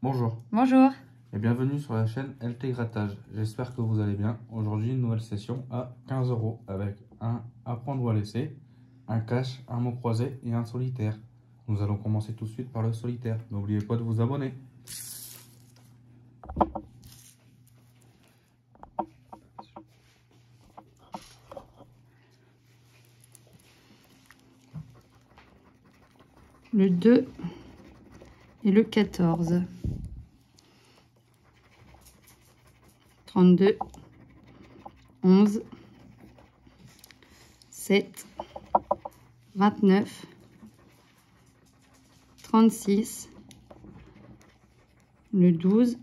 Bonjour. Bonjour. Et bienvenue sur la chaîne LT Grattage. J'espère que vous allez bien. Aujourd'hui, une nouvelle session à 15 € avec un à prendre ou à laisser, un cash, un mot croisé et un solitaire. Nous allons commencer tout de suite par le solitaire. N'oubliez pas de vous abonner. Le 2 et le 14. 32, 11, 7, 29, 36, le 12,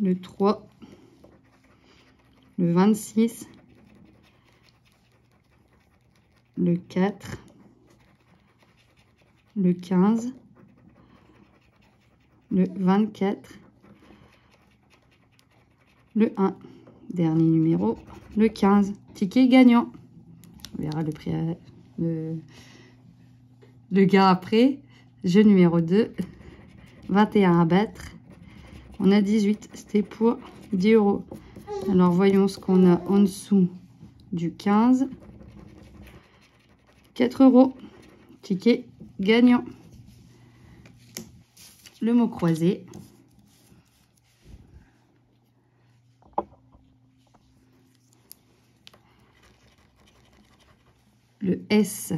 le 3, le 26, le 4, le 15, le 24, le 1, dernier numéro, le 15, ticket gagnant. On verra le prix, le gain après. Jeu numéro 2, 21 à battre. On a 18, c'était pour 10 €. Alors voyons ce qu'on a en dessous du 15. 4 €, ticket gagnant. Le mot croisé. Le S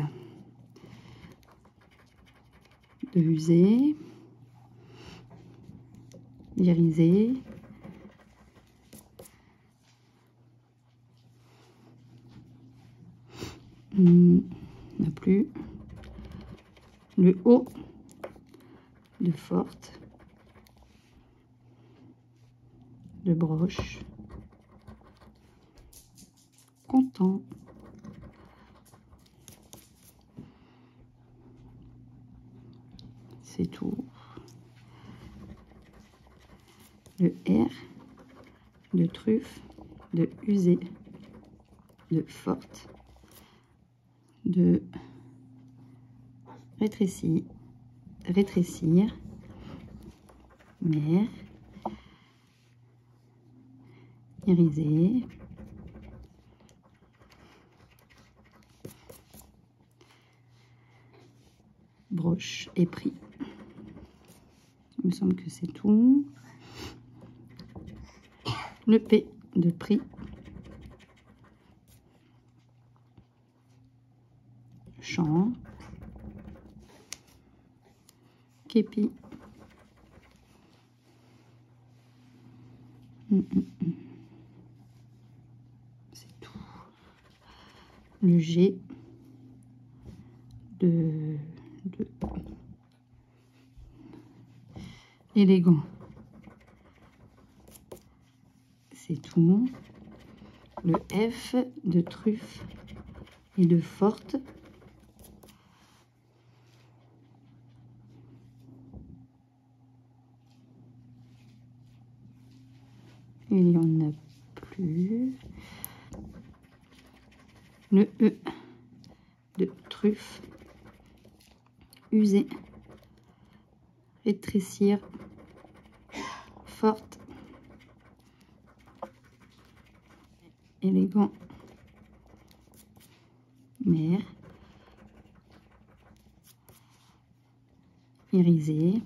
de usé, irisé, non plus, le O de forte, de broche, content. C'est tout. Le R de truffe, de usée, de forte, de rétrécir, mer, irisé, broche et pris. Il me semble que c'est tout. Le P de prix. Champ. Képi. C'est tout. Le G de élégant, c'est tout. Le F de truffe et de forte, il n'y en a plus. Le E de truffe, usée, rétrécir, forte, élégant, mer, irisé,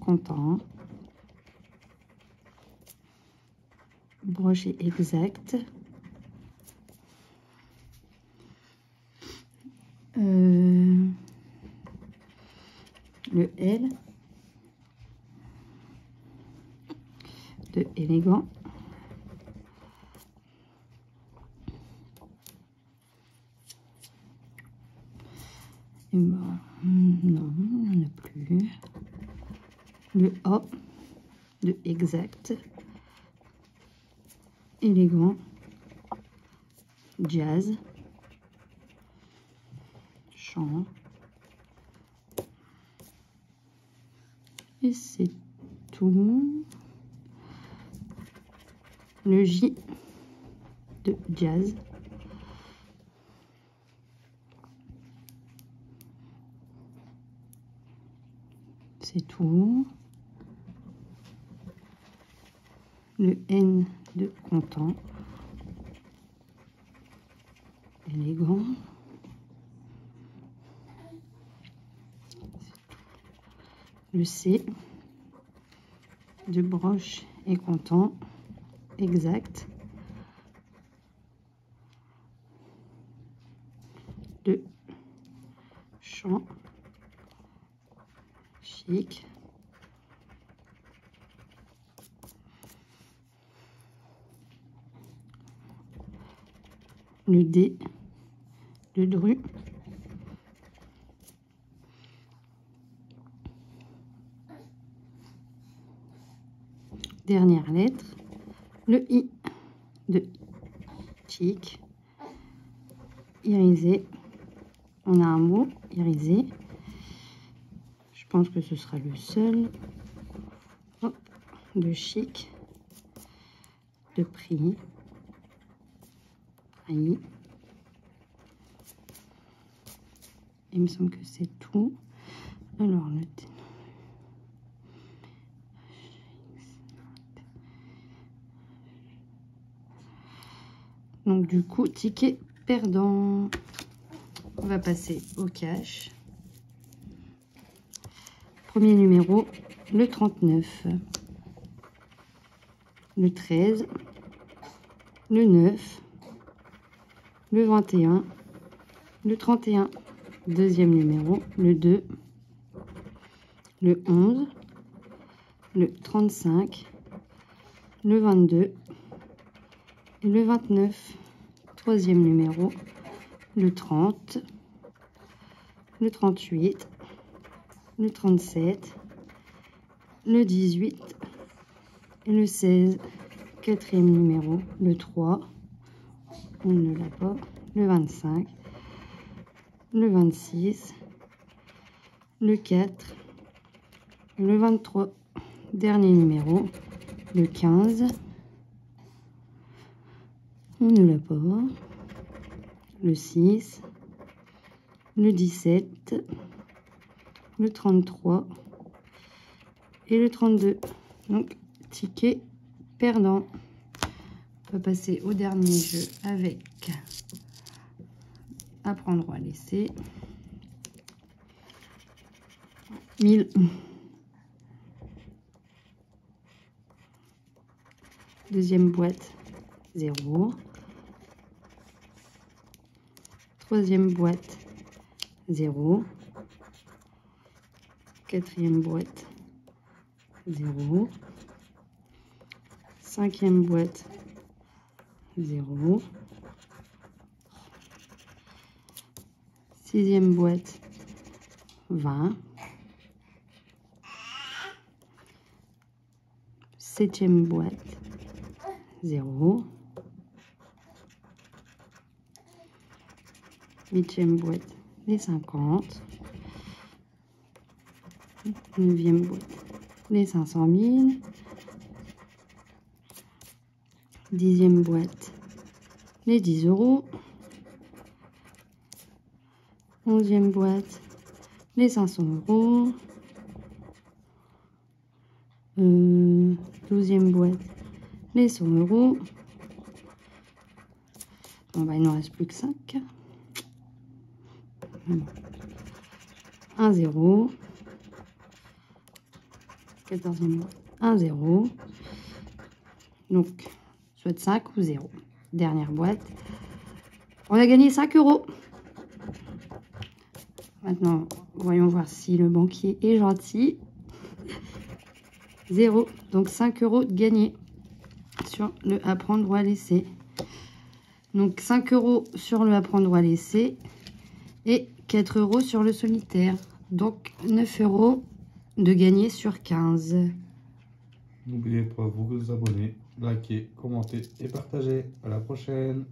content, broché exact, le L de élégant, et bon, non, il n'y en a plus. Le O de exact, élégant, jazz, chant. Et c'est tout. Le J de jazz, c'est tout. Le N de content, élégant. Le C de broche et content, exact. De champ, chic. Le D de dru. Dernière lettre, le I de chic, irisé. On a un mot, irisé. Je pense que ce sera le seul. Hop, de chic, de prix, prix. Il me semble que c'est tout. Alors, le T. Donc du coup, ticket perdant. On va passer au cash. Premier numéro, le 39. Le 13. Le 9. Le 21. Le 31. Deuxième numéro, le 2. Le 11. Le 35. Le 22. Et le 29, troisième numéro, le 30, le 38, le 37, le 18 et le 16, quatrième numéro, le 3, on ne l'a pas, le 25, le 26, le 4, le 23, dernier numéro, le 15. On ne l'a pas. Le 6, le 17, le 33 et le 32. Donc, ticket perdant. On va passer au dernier jeu avec A Prendre ou A Laisser. 1000. 2e boîte, 0. 3e boîte, 0. 4e boîte, 0. 5e boîte, 0. 6e boîte, 20. 7e boîte, 0. 8e boîte, les 50. 9e boîte, les 500 000. 10e boîte, les 10 euros. 11e boîte, les 500 euros. 12e boîte, les 100 euros. Bon, bah, il n'en reste plus que 5. 1 0 14e boîte 1 0 donc soit 5 ou 0. Dernière boîte, on a gagné 5 euros. Maintenant voyons voir si le banquier est gentil. 0, donc 5 euros de gagné sur le A Prendre ou A Laisser. Donc 5 euros sur le A Prendre ou A Laisser et 4 euros sur le solitaire, donc 9 euros de gagné sur 15. N'oubliez pas vous abonner, liker, commenter et partager. À la prochaine.